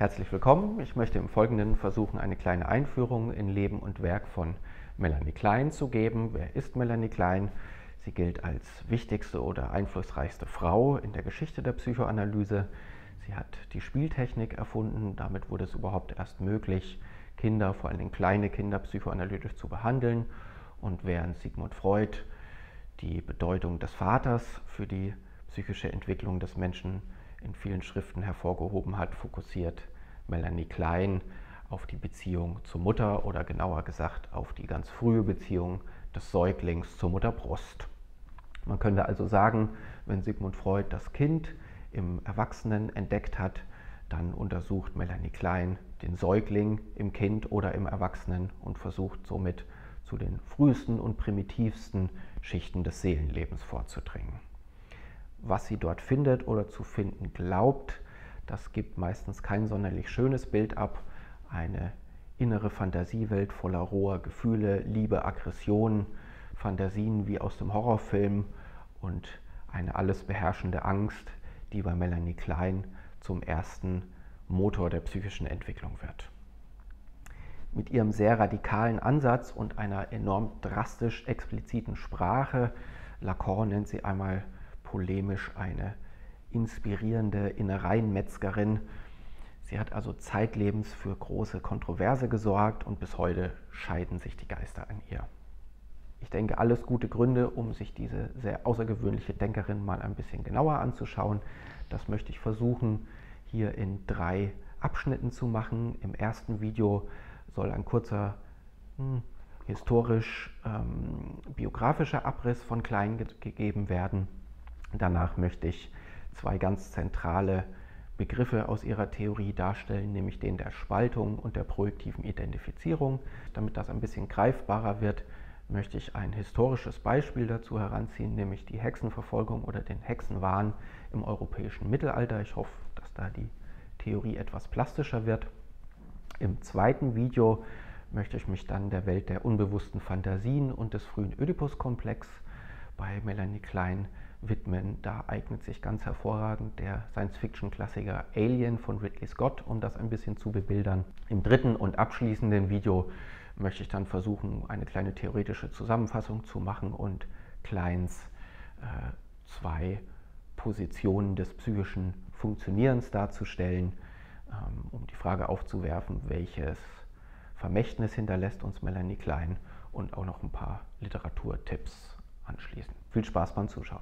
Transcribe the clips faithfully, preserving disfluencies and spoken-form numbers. Herzlich willkommen. Ich möchte im Folgenden versuchen, eine kleine Einführung in Leben und Werk von Melanie Klein zu geben. Wer ist Melanie Klein? Sie gilt als wichtigste oder einflussreichste Frau in der Geschichte der Psychoanalyse. Sie hat die Spieltechnik erfunden. Damit wurde es überhaupt erst möglich, Kinder, vor allem kleine Kinder, psychoanalytisch zu behandeln. Und während Sigmund Freud die Bedeutung des Vaters für die psychische Entwicklung des Menschen in vielen Schriften hervorgehoben hat, fokussiert Melanie Klein auf die Beziehung zur Mutter oder genauer gesagt auf die ganz frühe Beziehung des Säuglings zur Mutterbrust. Man könnte also sagen, wenn Sigmund Freud das Kind im Erwachsenen entdeckt hat, dann untersucht Melanie Klein den Säugling im Kind oder im Erwachsenen und versucht somit zu den frühesten und primitivsten Schichten des Seelenlebens vorzudringen. Was sie dort findet oder zu finden glaubt, das gibt meistens kein sonderlich schönes Bild ab. Eine innere Fantasiewelt voller roher Gefühle, Liebe, Aggressionen, Fantasien wie aus dem Horrorfilm und eine alles beherrschende Angst, die bei Melanie Klein zum ersten Motor der psychischen Entwicklung wird. Mit ihrem sehr radikalen Ansatz und einer enorm drastisch expliziten Sprache, Lacan nennt sie einmal polemisch eine inspirierende Innereienmetzgerin. Sie hat also zeitlebens für große Kontroverse gesorgt und bis heute scheiden sich die Geister an ihr. Ich denke, alles gute Gründe, um sich diese sehr außergewöhnliche Denkerin mal ein bisschen genauer anzuschauen. Das möchte ich versuchen, hier in drei Abschnitten zu machen. Im ersten Video soll ein kurzer hm, historisch-biografischer ähm, Abriss von Klein ge gegeben werden. Danach möchte ich zwei ganz zentrale Begriffe aus ihrer Theorie darstellen, nämlich den der Spaltung und der projektiven Identifizierung. Damit das ein bisschen greifbarer wird, möchte ich ein historisches Beispiel dazu heranziehen, nämlich die Hexenverfolgung oder den Hexenwahn im europäischen Mittelalter. Ich hoffe, dass da die Theorie etwas plastischer wird. Im zweiten Video möchte ich mich dann der Welt der unbewussten Fantasien und des frühen Oedipus-Komplex bei Melanie Klein widmen. Da eignet sich ganz hervorragend der Science-Fiction-Klassiker Alien von Ridley Scott, um das ein bisschen zu bebildern. Im dritten und abschließenden Video möchte ich dann versuchen, eine kleine theoretische Zusammenfassung zu machen und Kleins äh, zwei Positionen des psychischen Funktionierens darzustellen, ähm, um die Frage aufzuwerfen, welches Vermächtnis hinterlässt uns Melanie Klein, und auch noch ein paar Literaturtipps anschließen. Viel Spaß beim Zuschauen!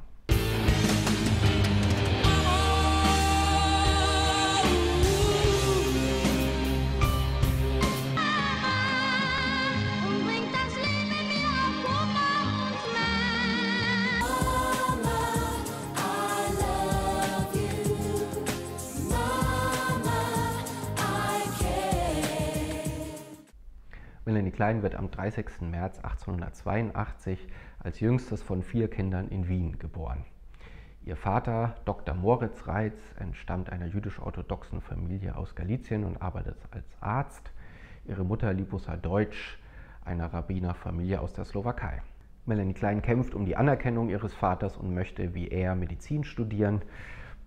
Melanie Klein wird am dreißigsten März achtzehnhundertzweiundachtzig als jüngstes von vier Kindern in Wien geboren. Ihr Vater, Doktor Moritz Reitz, entstammt einer jüdisch-orthodoxen Familie aus Galizien und arbeitet als Arzt. Ihre Mutter, Libussa Deutsch, einer Rabbinerfamilie aus der Slowakei. Melanie Klein kämpft um die Anerkennung ihres Vaters und möchte, wie er, Medizin studieren.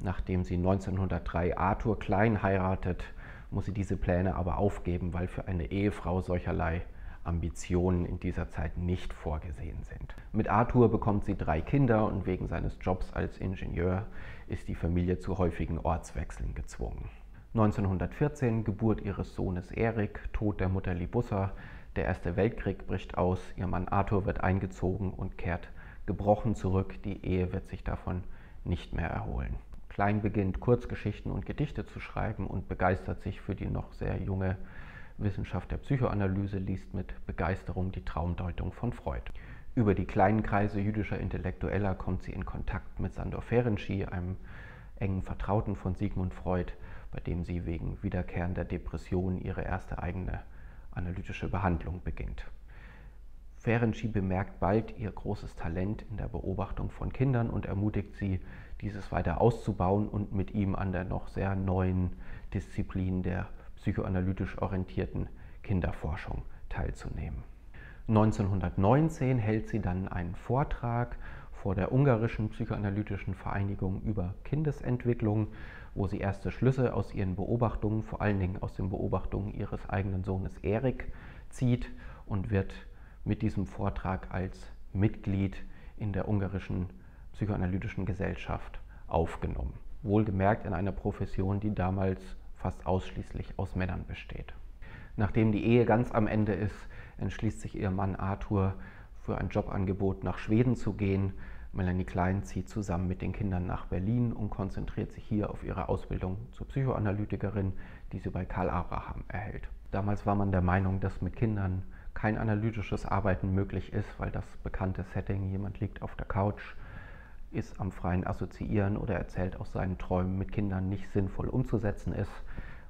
Nachdem sie neunzehnhundertdrei Arthur Klein heiratet, muss sie diese Pläne aber aufgeben, weil für eine Ehefrau solcherlei Ambitionen in dieser Zeit nicht vorgesehen sind. Mit Arthur bekommt sie drei Kinder und wegen seines Jobs als Ingenieur ist die Familie zu häufigen Ortswechseln gezwungen. neunzehnhundertvierzehn Geburt ihres Sohnes Erik, Tod der Mutter Libussa, der Erste Weltkrieg bricht aus, ihr Mann Arthur wird eingezogen und kehrt gebrochen zurück, die Ehe wird sich davon nicht mehr erholen. Klein beginnt, Kurzgeschichten und Gedichte zu schreiben und begeistert sich für die noch sehr junge Wissenschaft der Psychoanalyse, liest mit Begeisterung die Traumdeutung von Freud. Über die kleinen Kreise jüdischer Intellektueller kommt sie in Kontakt mit Sandor Ferenczi, einem engen Vertrauten von Sigmund Freud, bei dem sie wegen wiederkehrender Depression ihre erste eigene analytische Behandlung beginnt. Ferenczi bemerkt bald ihr großes Talent in der Beobachtung von Kindern und ermutigt sie, dieses weiter auszubauen und mit ihm an der noch sehr neuen Disziplin der psychoanalytisch orientierten Kinderforschung teilzunehmen. neunzehnhundertneunzehn hält sie dann einen Vortrag vor der Ungarischen Psychoanalytischen Vereinigung über Kindesentwicklung, wo sie erste Schlüsse aus ihren Beobachtungen, vor allen Dingen aus den Beobachtungen ihres eigenen Sohnes Erik, zieht und wird mit diesem Vortrag als Mitglied in der Ungarischen Psychoanalytischen Gesellschaft aufgenommen. Wohlgemerkt in einer Profession, die damals fast ausschließlich aus Männern besteht. Nachdem die Ehe ganz am Ende ist, entschließt sich ihr Mann Arthur, für ein Jobangebot nach Schweden zu gehen. Melanie Klein zieht zusammen mit den Kindern nach Berlin und konzentriert sich hier auf ihre Ausbildung zur Psychoanalytikerin, die sie bei Karl Abraham erhält. Damals war man der Meinung, dass mit Kindern kein analytisches Arbeiten möglich ist, weil das bekannte Setting, jemand liegt auf der Couch, ist am freien Assoziieren oder erzählt aus seinen Träumen, mit Kindern nicht sinnvoll umzusetzen ist.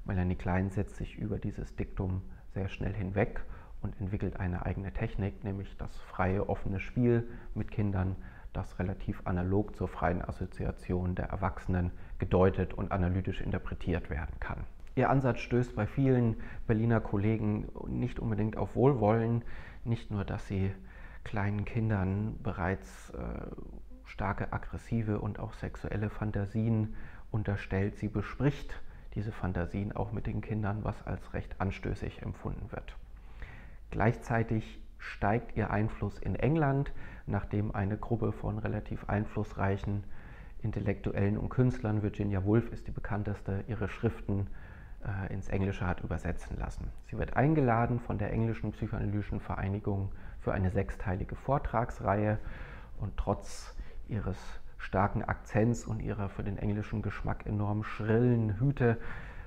Melanie Klein setzt sich über dieses Diktum sehr schnell hinweg und entwickelt eine eigene Technik, nämlich das freie, offene Spiel mit Kindern, das relativ analog zur freien Assoziation der Erwachsenen gedeutet und analytisch interpretiert werden kann. Ihr Ansatz stößt bei vielen Berliner Kollegen nicht unbedingt auf Wohlwollen, nicht nur, dass sie kleinen Kindern bereits äh, starke aggressive und auch sexuelle Fantasien unterstellt, sie bespricht diese Fantasien auch mit den Kindern, was als recht anstößig empfunden wird. Gleichzeitig steigt ihr Einfluss in England, nachdem eine Gruppe von relativ einflussreichen Intellektuellen und Künstlern, Virginia Woolf ist die bekannteste, ihre Schriften äh, ins Englische hat übersetzen lassen. Sie wird eingeladen von der Englischen Psychoanalytischen Vereinigung für eine sechsteilige Vortragsreihe und trotz ihres starken Akzents und ihrer für den englischen Geschmack enorm schrillen Hüte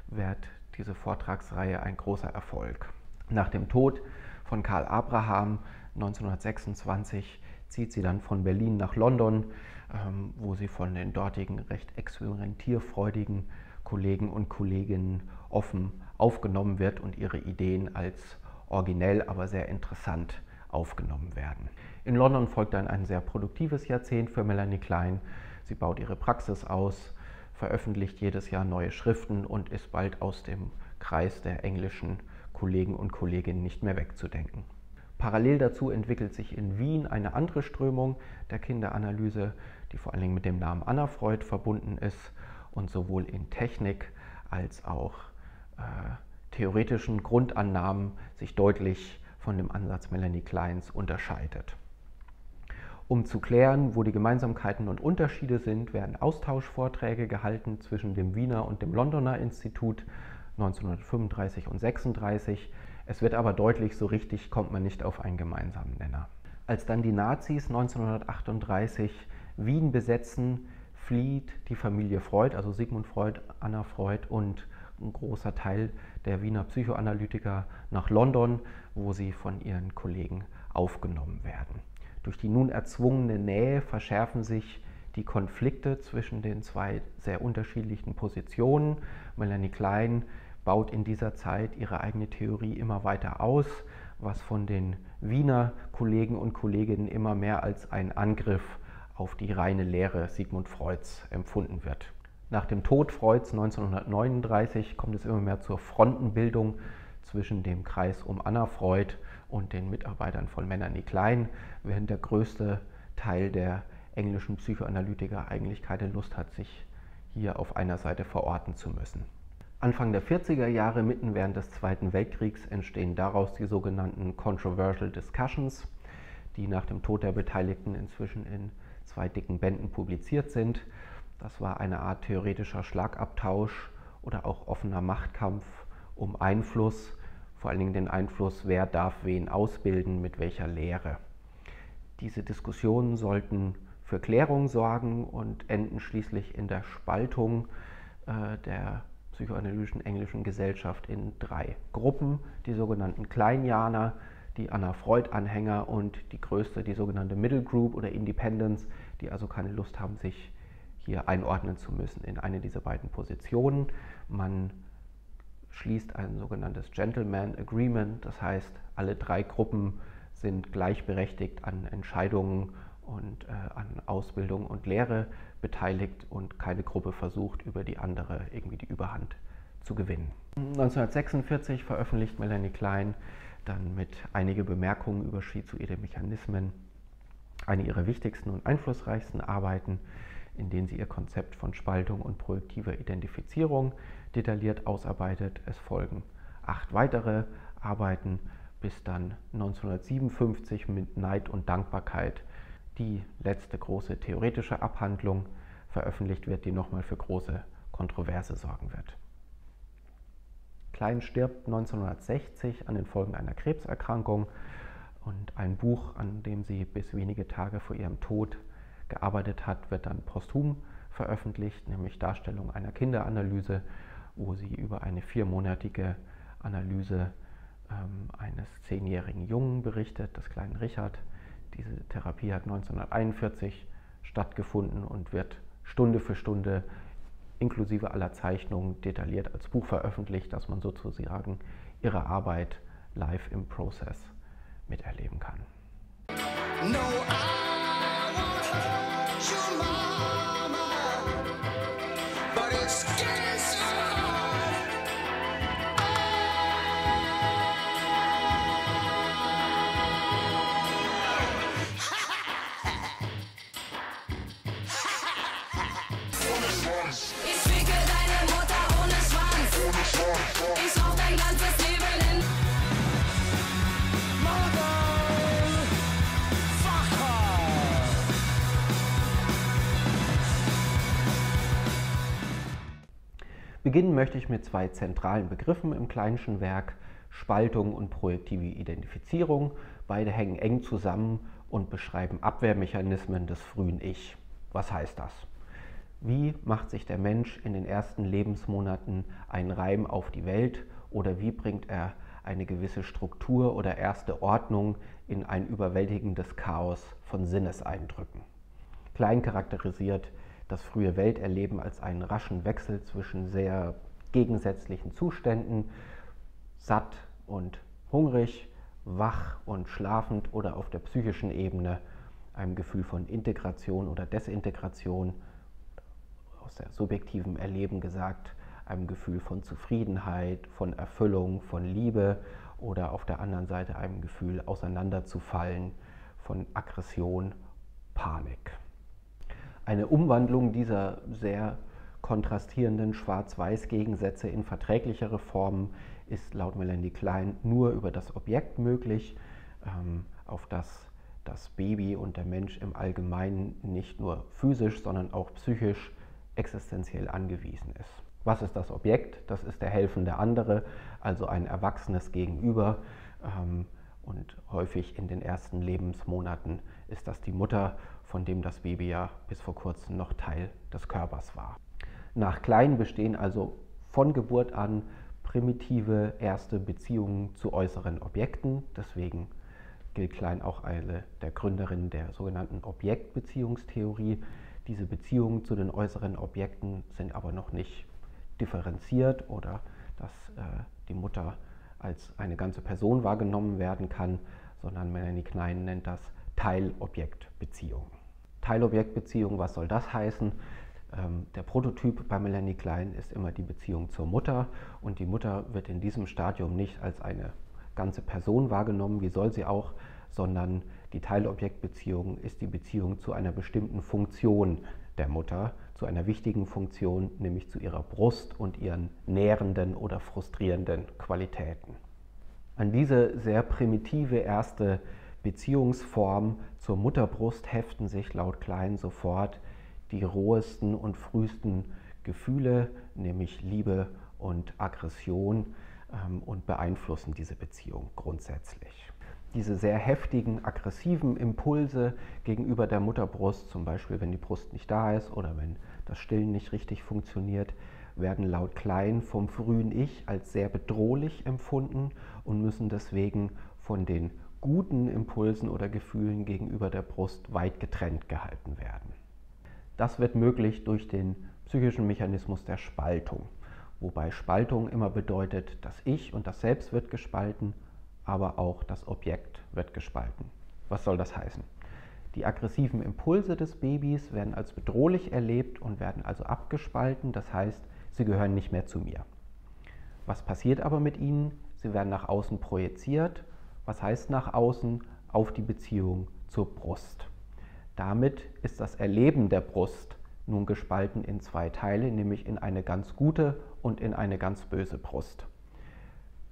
wird diese Vortragsreihe ein großer Erfolg. Nach dem Tod von Karl Abraham neunzehnhundertsechsundzwanzig zieht sie dann von Berlin nach London, ähm, wo sie von den dortigen recht experimentierfreudigen Kollegen und Kolleginnen offen aufgenommen wird und ihre Ideen als originell, aber sehr interessant aufgenommen werden. In London folgt dann ein sehr produktives Jahrzehnt für Melanie Klein. Sie baut ihre Praxis aus, veröffentlicht jedes Jahr neue Schriften und ist bald aus dem Kreis der englischen Kollegen und Kolleginnen nicht mehr wegzudenken. Parallel dazu entwickelt sich in Wien eine andere Strömung der Kinderanalyse, die vor allen Dingen mit dem Namen Anna Freud verbunden ist und sowohl in Technik als auch äh, theoretischen Grundannahmen sich deutlich von dem Ansatz Melanie Kleins unterscheidet. Um zu klären, wo die Gemeinsamkeiten und Unterschiede sind, werden Austauschvorträge gehalten zwischen dem Wiener und dem Londoner Institut neunzehnhundertfünfunddreißig und neunzehnhundertsechsunddreißig. Es wird aber deutlich, so richtig kommt man nicht auf einen gemeinsamen Nenner. Als dann die Nazis neunzehnhundertachtunddreißig Wien besetzen, flieht die Familie Freud, also Sigmund Freud, Anna Freud und ein großer Teil der Wiener Psychoanalytiker nach London, wo sie von ihren Kollegen aufgenommen werden. Durch die nun erzwungene Nähe verschärfen sich die Konflikte zwischen den zwei sehr unterschiedlichen Positionen. Melanie Klein baut in dieser Zeit ihre eigene Theorie immer weiter aus, was von den Wiener Kollegen und Kolleginnen immer mehr als ein Angriff auf die reine Lehre Sigmund Freuds empfunden wird. Nach dem Tod Freuds neunzehnhundertneununddreißig kommt es immer mehr zur Frontenbildung zwischen dem Kreis um Anna Freud und den Mitarbeitern von Melanie Klein, während der größte Teil der englischen Psychoanalytiker eigentlich keine Lust hat, sich hier auf einer Seite verorten zu müssen. Anfang der vierziger Jahre, mitten während des Zweiten Weltkriegs, entstehen daraus die sogenannten Controversial Discussions, die nach dem Tod der Beteiligten inzwischen in zwei dicken Bänden publiziert sind. Das war eine Art theoretischer Schlagabtausch oder auch offener Machtkampf um Einfluss, vor allen Dingen den Einfluss, wer darf wen ausbilden, mit welcher Lehre. Diese Diskussionen sollten für Klärung sorgen und enden schließlich in der Spaltung äh, der psychoanalytischen englischen Gesellschaft in drei Gruppen, die sogenannten Kleinianer, die Anna Freud-Anhänger und die größte, die sogenannte Middle Group oder Independents, die also keine Lust haben, sich hier einordnen zu müssen in eine dieser beiden Positionen. Man schließt ein sogenanntes Gentleman Agreement, das heißt, alle drei Gruppen sind gleichberechtigt an Entscheidungen und äh, an Ausbildung und Lehre beteiligt und keine Gruppe versucht, über die andere irgendwie die Überhand zu gewinnen. neunzehnhundertsechsundvierzig veröffentlicht Melanie Klein dann mit einigen Bemerkungen über schizoide Mechanismen eine ihrer wichtigsten und einflussreichsten Arbeiten, in denen sie ihr Konzept von Spaltung und projektiver Identifizierung detailliert ausarbeitet. Es folgen acht weitere Arbeiten, bis dann neunzehnhundertsiebenundfünfzig mit Neid und Dankbarkeit die letzte große theoretische Abhandlung veröffentlicht wird, die nochmal für große Kontroverse sorgen wird. Klein stirbt neunzehnhundertsechzig an den Folgen einer Krebserkrankung, und ein Buch, an dem sie bis wenige Tage vor ihrem Tod gearbeitet hat, wird dann posthum veröffentlicht, nämlich Darstellung einer Kinderanalyse, wo sie über eine viermonatige Analyse ähm, eines zehnjährigen Jungen berichtet, des kleinen Richard. Diese Therapie hat neunzehnhunderteinundvierzig stattgefunden und wird Stunde für Stunde inklusive aller Zeichnungen detailliert als Buch veröffentlicht, dass man sozusagen ihre Arbeit live im Prozess miterleben kann. No, Beginnen möchte ich mit zwei zentralen Begriffen im Kleinschen Werk, Spaltung und projektive Identifizierung. Beide hängen eng zusammen und beschreiben Abwehrmechanismen des frühen Ich. Was heißt das? Wie macht sich der Mensch in den ersten Lebensmonaten einen Reim auf die Welt, oder wie bringt er eine gewisse Struktur oder erste Ordnung in ein überwältigendes Chaos von Sinneseindrücken? Klein charakterisiert das frühe Welterleben als einen raschen Wechsel zwischen sehr gegensätzlichen Zuständen, satt und hungrig, wach und schlafend, oder auf der psychischen Ebene einem Gefühl von Integration oder Desintegration, aus der subjektiven Erleben gesagt, einem Gefühl von Zufriedenheit, von Erfüllung, von Liebe, oder auf der anderen Seite einem Gefühl, auseinanderzufallen, von Aggression, Panik. Eine Umwandlung dieser sehr kontrastierenden Schwarz-Weiß-Gegensätze in verträglichere Formen ist laut Melanie Klein nur über das Objekt möglich, auf das das Baby und der Mensch im Allgemeinen nicht nur physisch, sondern auch psychisch existenziell angewiesen ist. Was ist das Objekt? Das ist der helfende Andere, also ein erwachsenes Gegenüber, und häufig in den ersten Lebensmonaten ist das die Mutter, von dem das Baby ja bis vor kurzem noch Teil des Körpers war. Nach Klein bestehen also von Geburt an primitive erste Beziehungen zu äußeren Objekten. Deswegen gilt Klein auch eine der Gründerinnen der sogenannten Objektbeziehungstheorie. Diese Beziehungen zu den äußeren Objekten sind aber noch nicht differenziert, oder dass äh, die Mutter als eine ganze Person wahrgenommen werden kann, sondern Melanie Klein nennt das Teilobjektbeziehung. Teilobjektbeziehung, was soll das heißen? Ähm, der Prototyp bei Melanie Klein ist immer die Beziehung zur Mutter, und die Mutter wird in diesem Stadium nicht als eine ganze Person wahrgenommen, wie soll sie auch, sondern die Teilobjektbeziehung ist die Beziehung zu einer bestimmten Funktion der Mutter, zu einer wichtigen Funktion, nämlich zu ihrer Brust und ihren nährenden oder frustrierenden Qualitäten. An diese sehr primitive erste Beziehungsform zur Mutterbrust heften sich laut Klein sofort die rohesten und frühesten Gefühle, nämlich Liebe und Aggression, ähm, und beeinflussen diese Beziehung grundsätzlich. Diese sehr heftigen, aggressiven Impulse gegenüber der Mutterbrust, zum Beispiel wenn die Brust nicht da ist oder wenn das Stillen nicht richtig funktioniert, werden laut Klein vom frühen Ich als sehr bedrohlich empfunden und müssen deswegen von den guten Impulsen oder Gefühlen gegenüber der Brust weit getrennt gehalten werden. Das wird möglich durch den psychischen Mechanismus der Spaltung, wobei Spaltung immer bedeutet, das Ich und das Selbst wird gespalten, aber auch das Objekt wird gespalten. Was soll das heißen? Die aggressiven Impulse des Babys werden als bedrohlich erlebt und werden also abgespalten, das heißt, sie gehören nicht mehr zu mir. Was passiert aber mit ihnen? Sie werden nach außen projiziert. Was heißt nach außen? Auf die Beziehung zur Brust. Damit ist das Erleben der Brust nun gespalten in zwei Teile, nämlich in eine ganz gute und in eine ganz böse Brust.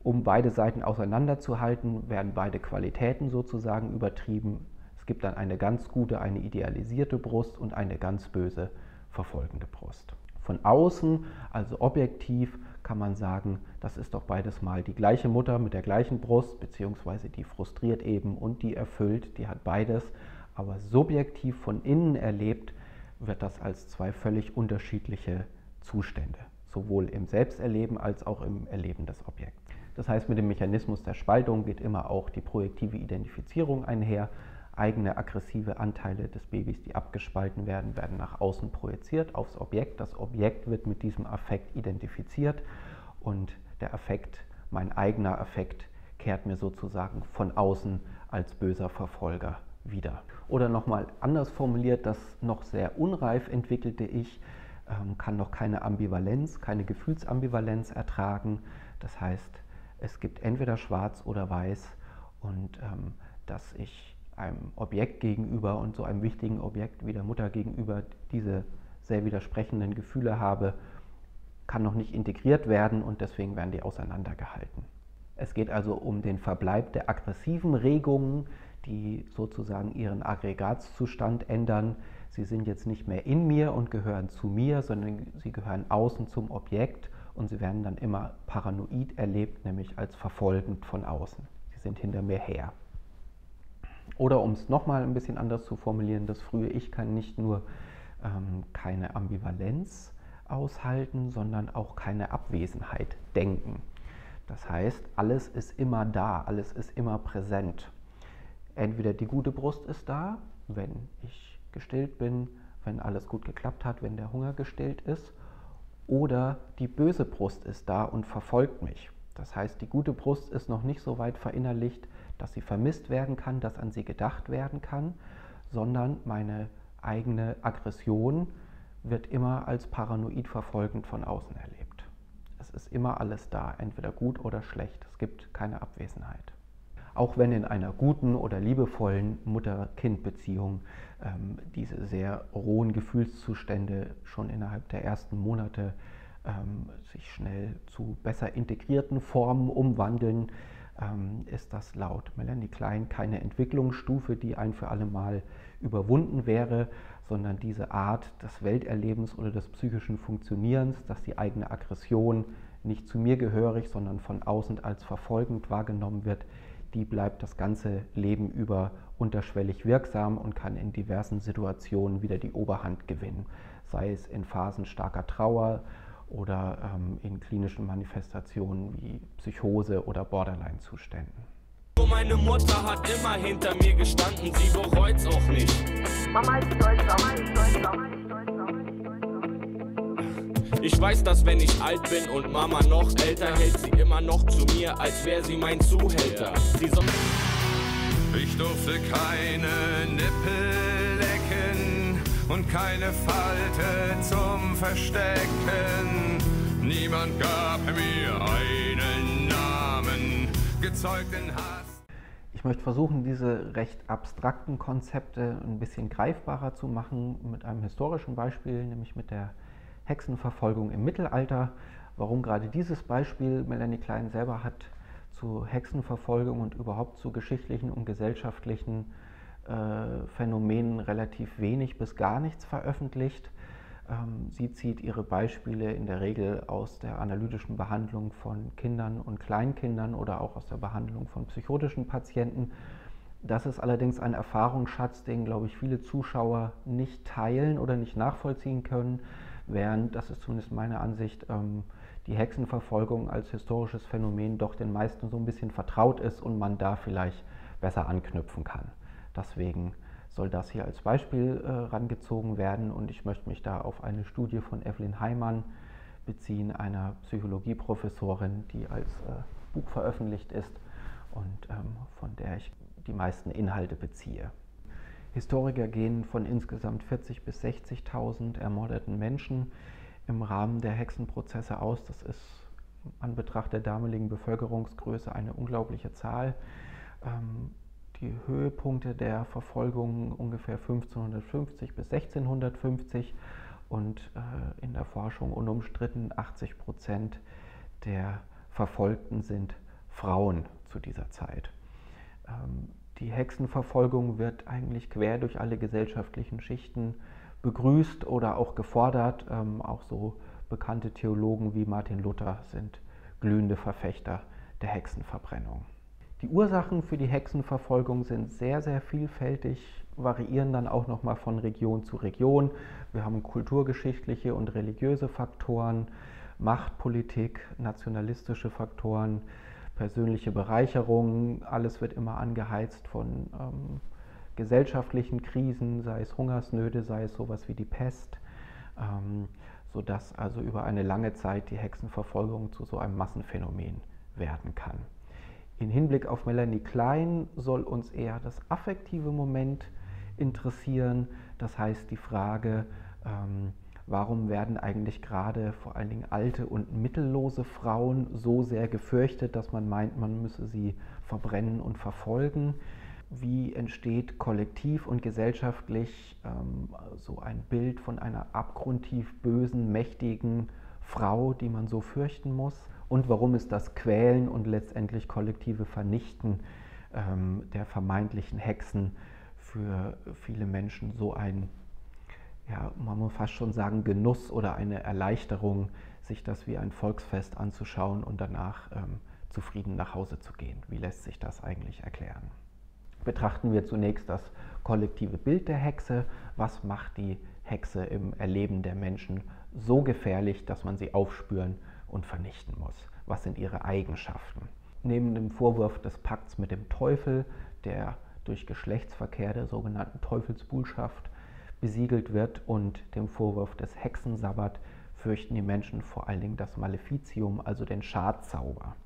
Um beide Seiten auseinanderzuhalten, werden beide Qualitäten sozusagen übertrieben. Es gibt dann eine ganz gute, eine idealisierte Brust und eine ganz böse, verfolgende Brust. Von außen, also objektiv, kann man sagen, das ist doch beides mal die gleiche Mutter mit der gleichen Brust, beziehungsweise die frustriert eben und die erfüllt, die hat beides. Aber subjektiv von innen erlebt, wird das als zwei völlig unterschiedliche Zustände, sowohl im Selbsterleben als auch im Erleben des Objekts. Das heißt, mit dem Mechanismus der Spaltung geht immer auch die projektive Identifizierung einher. Eigene aggressive Anteile des Babys, die abgespalten werden, werden nach außen projiziert aufs Objekt. Das Objekt wird mit diesem Affekt identifiziert und der Affekt, mein eigener Affekt, kehrt mir sozusagen von außen als böser Verfolger wieder. Oder nochmal anders formuliert, das noch sehr unreif entwickelte Ich ähm, kann noch keine Ambivalenz, keine Gefühlsambivalenz ertragen. Das heißt, es gibt entweder schwarz oder weiß und ähm, dass ich einem Objekt gegenüber und so einem wichtigen Objekt wie der Mutter gegenüber diese sehr widersprechenden Gefühle habe, kann noch nicht integriert werden und deswegen werden die auseinandergehalten. Es geht also um den Verbleib der aggressiven Regungen, die sozusagen ihren Aggregatzustand ändern. Sie sind jetzt nicht mehr in mir und gehören zu mir, sondern sie gehören außen zum Objekt und sie werden dann immer paranoid erlebt, nämlich als verfolgend von außen. Sie sind hinter mir her. Oder um es nochmal ein bisschen anders zu formulieren, das frühe Ich kann nicht nur ähm, keine Ambivalenz aushalten, sondern auch keine Abwesenheit denken. Das heißt, alles ist immer da, alles ist immer präsent. Entweder die gute Brust ist da, wenn ich gestillt bin, wenn alles gut geklappt hat, wenn der Hunger gestillt ist, oder die böse Brust ist da und verfolgt mich. Das heißt, die gute Brust ist noch nicht so weit verinnerlicht, dass sie vermisst werden kann, dass an sie gedacht werden kann, sondern meine eigene Aggression wird immer als paranoid verfolgend von außen erlebt. Es ist immer alles da, entweder gut oder schlecht. Es gibt keine Abwesenheit. Auch wenn in einer guten oder liebevollen Mutter-Kind-Beziehung ähm, diese sehr rohen Gefühlszustände schon innerhalb der ersten Monate ähm, sich schnell zu besser integrierten Formen umwandeln, ist das laut Melanie Klein keine Entwicklungsstufe, die ein für alle Mal überwunden wäre, sondern diese Art des Welterlebens oder des psychischen Funktionierens, dass die eigene Aggression nicht zu mir gehörig, sondern von außen als verfolgend wahrgenommen wird, die bleibt das ganze Leben über unterschwellig wirksam und kann in diversen Situationen wieder die Oberhand gewinnen, sei es in Phasen starker Trauer, oder ähm, in klinischen Manifestationen wie Psychose oder Borderline-Zuständen. Meine Mutter hat immer hinter mir gestanden, sie bereut's auch nicht. Mama ist stolz, Mama ist stolz, Mama ist stolz, Mama ist stolz. Ich weiß, dass wenn ich alt bin und Mama noch älter, hält sie immer noch zu mir, als wäre sie mein Zuhälter. Sie so ich durfte keine Nippel lecken. Und keine Falte zum Verstecken. Niemand gab mir einen Namen, gezeugten Hass. Ich möchte versuchen, diese recht abstrakten Konzepte ein bisschen greifbarer zu machen mit einem historischen Beispiel, nämlich mit der Hexenverfolgung im Mittelalter. Warum gerade dieses Beispiel? Melanie Klein selber hat zu Hexenverfolgung und überhaupt zu geschichtlichen und gesellschaftlichen Äh, Phänomenen relativ wenig bis gar nichts veröffentlicht. Ähm, sie zieht ihre Beispiele in der Regel aus der analytischen Behandlung von Kindern und Kleinkindern oder auch aus der Behandlung von psychotischen Patienten. Das ist allerdings ein Erfahrungsschatz, den, glaube ich, viele Zuschauer nicht teilen oder nicht nachvollziehen können, während, das ist zumindest meine Ansicht, ähm, die Hexenverfolgung als historisches Phänomen doch den meisten so ein bisschen vertraut ist und man da vielleicht besser anknüpfen kann. Deswegen soll das hier als Beispiel äh, rangezogen werden und ich möchte mich da auf eine Studie von Evelyn Heimann beziehen, einer Psychologieprofessorin, die als äh, Buch veröffentlicht ist und ähm, von der ich die meisten Inhalte beziehe. Historiker gehen von insgesamt vierzigtausend bis sechzigtausend ermordeten Menschen im Rahmen der Hexenprozesse aus. Das ist an Betracht der damaligen Bevölkerungsgröße eine unglaubliche Zahl. Ähm, die Höhepunkte der Verfolgung ungefähr fünfzehnhundertfünfzig bis sechzehnhundertfünfzig und äh, in der Forschung unumstritten achtzig Prozent der Verfolgten sind Frauen zu dieser Zeit. Ähm, die Hexenverfolgung wird eigentlich quer durch alle gesellschaftlichen Schichten begrüßt oder auch gefordert. Ähm, auch so bekannte Theologen wie Martin Luther sind glühende Verfechter der Hexenverbrennung. Die Ursachen für die Hexenverfolgung sind sehr, sehr vielfältig, variieren dann auch nochmal von Region zu Region. Wir haben kulturgeschichtliche und religiöse Faktoren, Machtpolitik, nationalistische Faktoren, persönliche Bereicherungen. Alles wird immer angeheizt von ähm, gesellschaftlichen Krisen, sei es Hungersnöte, sei es sowas wie die Pest, ähm, sodass also über eine lange Zeit die Hexenverfolgung zu so einem Massenphänomen werden kann. In Hinblick auf Melanie Klein soll uns eher das affektive Moment interessieren. Das heißt die Frage, ähm, warum werden eigentlich gerade vor allen Dingen alte und mittellose Frauen so sehr gefürchtet, dass man meint, man müsse sie verbrennen und verfolgen? Wie entsteht kollektiv und gesellschaftlich ähm, so ein Bild von einer abgrundtief bösen, mächtigen Frau, die man so fürchten muss? Und warum ist das Quälen und letztendlich kollektive Vernichten ähm, der vermeintlichen Hexen für viele Menschen so ein, ja, man muss fast schon sagen, Genuss oder eine Erleichterung, sich das wie ein Volksfest anzuschauen und danach ähm, zufrieden nach Hause zu gehen? Wie lässt sich das eigentlich erklären? Betrachten wir zunächst das kollektive Bild der Hexe. Was macht die Hexe im Erleben der Menschen so gefährlich, dass man sie aufspüren und vernichten muss? Was sind ihre Eigenschaften? Neben dem Vorwurf des Pakts mit dem Teufel, der durch Geschlechtsverkehr der sogenannten Teufelsbuhlschaft besiegelt wird, und dem Vorwurf des Hexensabbat fürchten die Menschen vor allen Dingen das Maleficium, also den Schadzauber.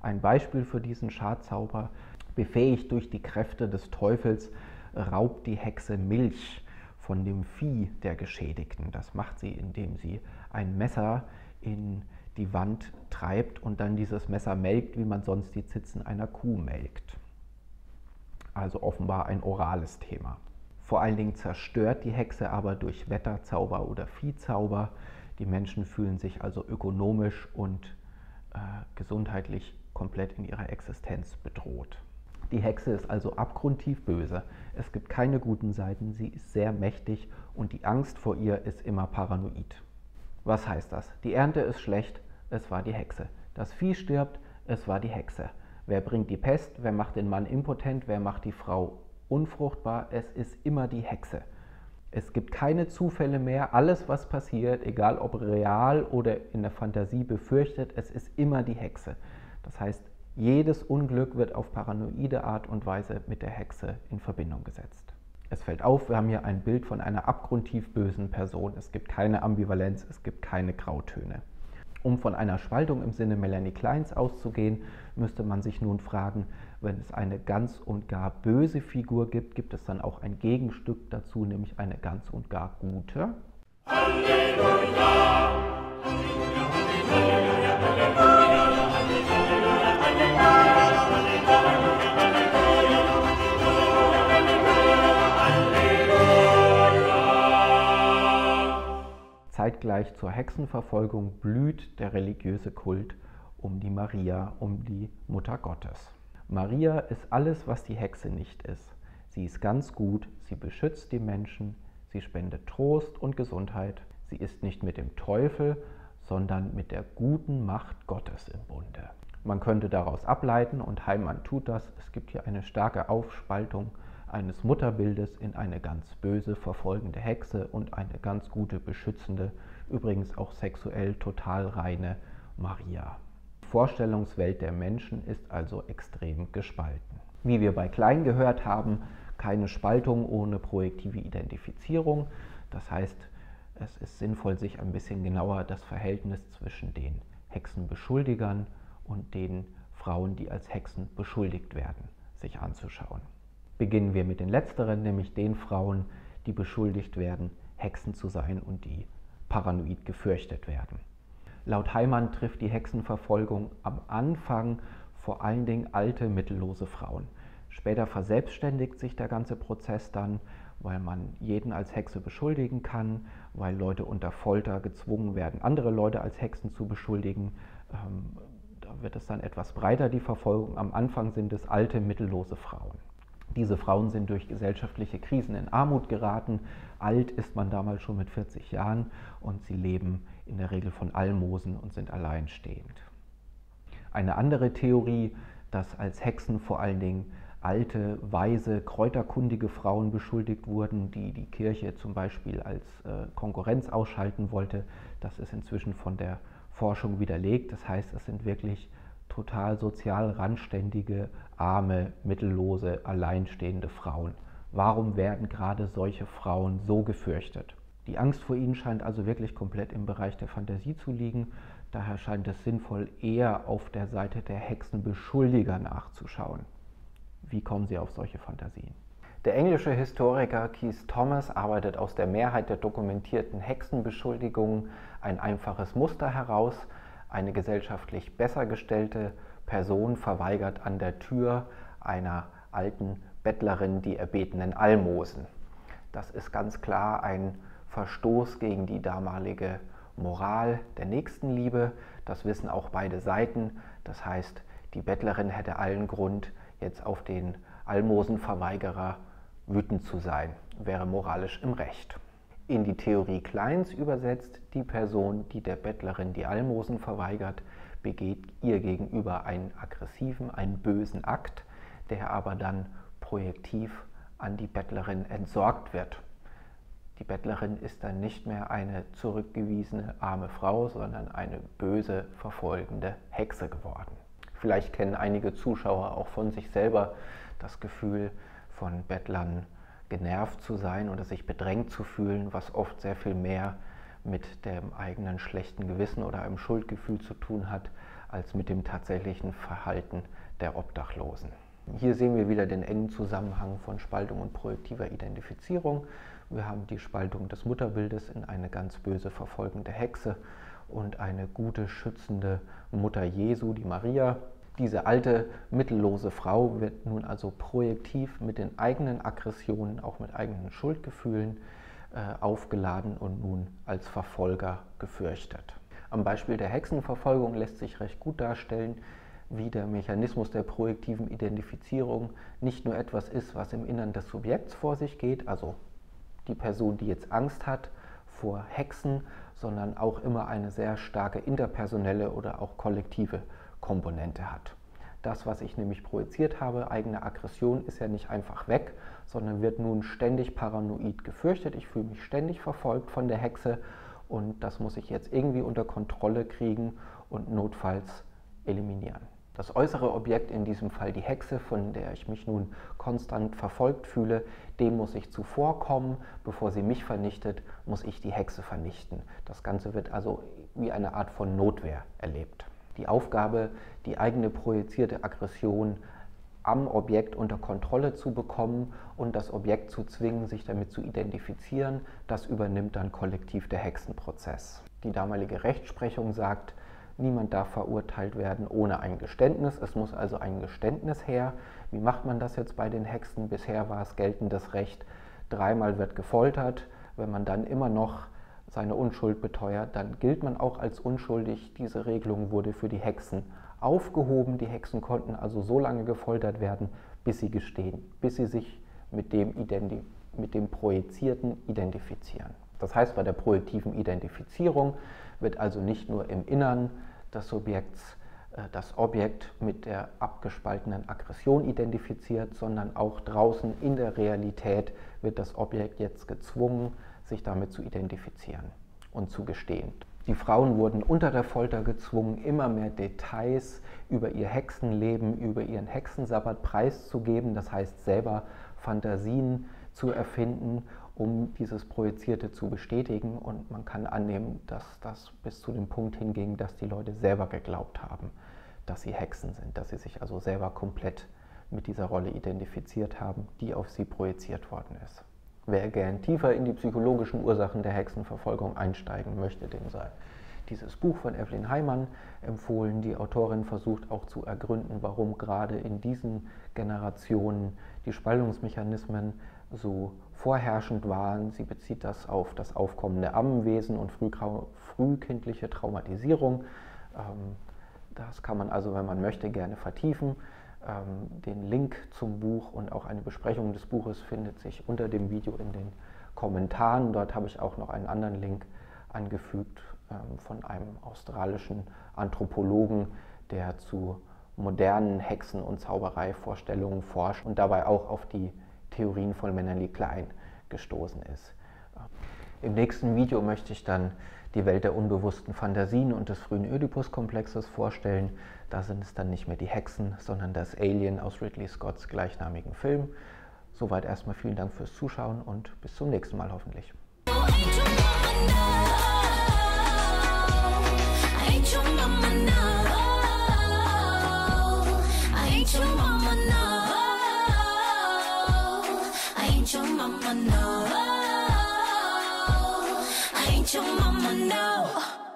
Ein Beispiel für diesen Schadzauber: befähigt durch die Kräfte des Teufels raubt die Hexe Milch von dem Vieh der Geschädigten. Das macht sie, indem sie ein Messer in die Wand treibt und dann dieses Messer melkt, wie man sonst die Zitzen einer Kuh melkt. Also offenbar ein orales Thema. Vor allen Dingen zerstört die Hexe aber durch Wetterzauber oder Viehzauber. Die Menschen fühlen sich also ökonomisch und äh, gesundheitlich komplett in ihrer Existenz bedroht. Die Hexe ist also abgrundtief böse. Es gibt keine guten Seiten, sie ist sehr mächtig und die Angst vor ihr ist immer paranoid. Was heißt das? Die Ernte ist schlecht, es war die Hexe. Das Vieh stirbt, es war die Hexe. Wer bringt die Pest? Wer macht den Mann impotent? Wer macht die Frau unfruchtbar? Es ist immer die Hexe. Es gibt keine Zufälle mehr. Alles, was passiert, egal ob real oder in der Fantasie befürchtet, es ist immer die Hexe. Das heißt, jedes Unglück wird auf paranoide Art und Weise mit der Hexe in Verbindung gesetzt. Es fällt auf, wir haben hier ein Bild von einer abgrundtief bösen Person. Es gibt keine Ambivalenz, es gibt keine Grautöne. Um von einer Spaltung im Sinne Melanie Kleins auszugehen, müsste man sich nun fragen, wenn es eine ganz und gar böse Figur gibt, gibt es dann auch ein Gegenstück dazu, nämlich eine ganz und gar gute? Halleluja! Zeitgleich zur Hexenverfolgung blüht der religiöse Kult um die Maria, um die Mutter Gottes. Maria ist alles, was die Hexe nicht ist. Sie ist ganz gut, sie beschützt die Menschen, sie spendet Trost und Gesundheit. Sie ist nicht mit dem Teufel, sondern mit der guten Macht Gottes im Bunde. Man könnte daraus ableiten, und Heimann tut das, es gibt hier eine starke Aufspaltung eines Mutterbildes in eine ganz böse, verfolgende Hexe und eine ganz gute, beschützende, übrigens auch sexuell total reine Maria. Die Vorstellungswelt der Menschen ist also extrem gespalten. Wie wir bei Klein gehört haben, keine Spaltung ohne projektive Identifizierung. Das heißt, es ist sinnvoll, sich ein bisschen genauer das Verhältnis zwischen den Hexenbeschuldigern und den Frauen, die als Hexen beschuldigt werden, sich anzuschauen. Beginnen wir mit den letzteren, nämlich den Frauen, die beschuldigt werden, Hexen zu sein und die paranoid gefürchtet werden. Laut Heimann trifft die Hexenverfolgung am Anfang vor allen Dingen alte, mittellose Frauen. Später verselbstständigt sich der ganze Prozess dann, weil man jeden als Hexe beschuldigen kann, weil Leute unter Folter gezwungen werden, andere Leute als Hexen zu beschuldigen. Ähm, da wird es dann etwas breiter, die Verfolgung. Am Anfang sind es alte, mittellose Frauen. Diese Frauen sind durch gesellschaftliche Krisen in Armut geraten. Alt ist man damals schon mit vierzig Jahren und sie leben in der Regel von Almosen und sind alleinstehend. Eine andere Theorie, dass als Hexen vor allen Dingen alte, weise, kräuterkundige Frauen beschuldigt wurden, die die Kirche zum Beispiel als äh, Konkurrenz ausschalten wollte. Das ist inzwischen von der Forschung widerlegt. Das heißt, es sind wirklich total sozial randständige, arme, mittellose, alleinstehende Frauen. Warum werden gerade solche Frauen so gefürchtet? Die Angst vor ihnen scheint also wirklich komplett im Bereich der Fantasie zu liegen. Daher scheint es sinnvoll, eher auf der Seite der Hexenbeschuldiger nachzuschauen. Wie kommen sie auf solche Fantasien? Der englische Historiker Keith Thomas arbeitet aus der Mehrheit der dokumentierten Hexenbeschuldigungen ein einfaches Muster heraus. Eine gesellschaftlich besser gestellte Person verweigert an der Tür einer alten Bettlerin die erbetenen Almosen. Das ist ganz klar ein Verstoß gegen die damalige Moral der Nächstenliebe. Das wissen auch beide Seiten. Das heißt, die Bettlerin hätte allen Grund, jetzt auf den Almosenverweigerer wütend zu sein, wäre moralisch im Recht. In die Theorie Kleins übersetzt, die Person, die der Bettlerin die Almosen verweigert, begeht ihr gegenüber einen aggressiven, einen bösen Akt, der aber dann projektiv an die Bettlerin entsorgt wird. Die Bettlerin ist dann nicht mehr eine zurückgewiesene arme Frau, sondern eine böse, verfolgende Hexe geworden. Vielleicht kennen einige Zuschauer auch von sich selber das Gefühl, von Bettlern genervt zu sein oder sich bedrängt zu fühlen, was oft sehr viel mehr mit dem eigenen schlechten Gewissen oder einem Schuldgefühl zu tun hat, als mit dem tatsächlichen Verhalten der Obdachlosen. Hier sehen wir wieder den engen Zusammenhang von Spaltung und projektiver Identifizierung. Wir haben die Spaltung des Mutterbildes in eine ganz böse verfolgende Hexe und eine gute, schützende Mutter Jesu, die Maria. Diese alte, mittellose Frau wird nun also projektiv mit den eigenen Aggressionen, auch mit eigenen Schuldgefühlen äh, aufgeladen und nun als Verfolger gefürchtet. Am Beispiel der Hexenverfolgung lässt sich recht gut darstellen, wie der Mechanismus der projektiven Identifizierung nicht nur etwas ist, was im Innern des Subjekts vor sich geht, also die Person, die jetzt Angst hat vor Hexen, sondern auch immer eine sehr starke interpersonelle oder auch kollektive Komponente hat. Das, was ich nämlich projiziert habe, eigene Aggression, ist ja nicht einfach weg, sondern wird nun ständig paranoid gefürchtet. Ich fühle mich ständig verfolgt von der Hexe und das muss ich jetzt irgendwie unter Kontrolle kriegen und notfalls eliminieren. Das äußere Objekt, in diesem Fall die Hexe, von der ich mich nun konstant verfolgt fühle, dem muss ich zuvorkommen. Bevor sie mich vernichtet, muss ich die Hexe vernichten. Das Ganze wird also wie eine Art von Notwehr erlebt. Die Aufgabe, die eigene projizierte Aggression am Objekt unter Kontrolle zu bekommen und das Objekt zu zwingen, sich damit zu identifizieren, das übernimmt dann kollektiv der Hexenprozess. Die damalige Rechtsprechung sagt, niemand darf verurteilt werden ohne ein Geständnis. Es muss also ein Geständnis her. Wie macht man das jetzt bei den Hexen? Bisher war es geltendes Recht. Dreimal wird gefoltert. Wenn man dann immer noch seine Unschuld beteuert, dann gilt man auch als unschuldig. Diese Regelung wurde für die Hexen aufgehoben. Die Hexen konnten also so lange gefoltert werden, bis sie gestehen, bis sie sich mit dem, Identi- mit dem Projizierten identifizieren. Das heißt, bei der projektiven Identifizierung wird also nicht nur im Innern des Subjekts äh, das Objekt mit der abgespaltenen Aggression identifiziert, sondern auch draußen in der Realität wird das Objekt jetzt gezwungen, sich damit zu identifizieren und zu gestehen. Die Frauen wurden unter der Folter gezwungen, immer mehr Details über ihr Hexenleben, über ihren Hexensabbat preiszugeben, das heißt selber Fantasien zu erfinden, um dieses Projizierte zu bestätigen, und man kann annehmen, dass das bis zu dem Punkt hinging, dass die Leute selber geglaubt haben, dass sie Hexen sind, dass sie sich also selber komplett mit dieser Rolle identifiziert haben, die auf sie projiziert worden ist. Wer gern tiefer in die psychologischen Ursachen der Hexenverfolgung einsteigen möchte, dem sei dieses Buch von Evelyn Heimann empfohlen. Die Autorin versucht auch zu ergründen, warum gerade in diesen Generationen die Spaltungsmechanismen so vorherrschend waren. Sie bezieht das auf das aufkommende Ammenwesen und frühkindliche Traumatisierung. Das kann man also, wenn man möchte, gerne vertiefen. Den Link zum Buch und auch eine Besprechung des Buches findet sich unter dem Video in den Kommentaren. Dort habe ich auch noch einen anderen Link angefügt von einem australischen Anthropologen, der zu modernen Hexen- und Zaubereivorstellungen forscht und dabei auch auf die Theorien von Mannerly Klein gestoßen ist. Im nächsten Video möchte ich dann die Welt der unbewussten Fantasien und des frühen Oedipus-Komplexes vorstellen. Da sind es dann nicht mehr die Hexen, sondern das Alien aus Ridley Scotts gleichnamigen Film. Soweit erstmal vielen Dank fürs Zuschauen und bis zum nächsten Mal hoffentlich.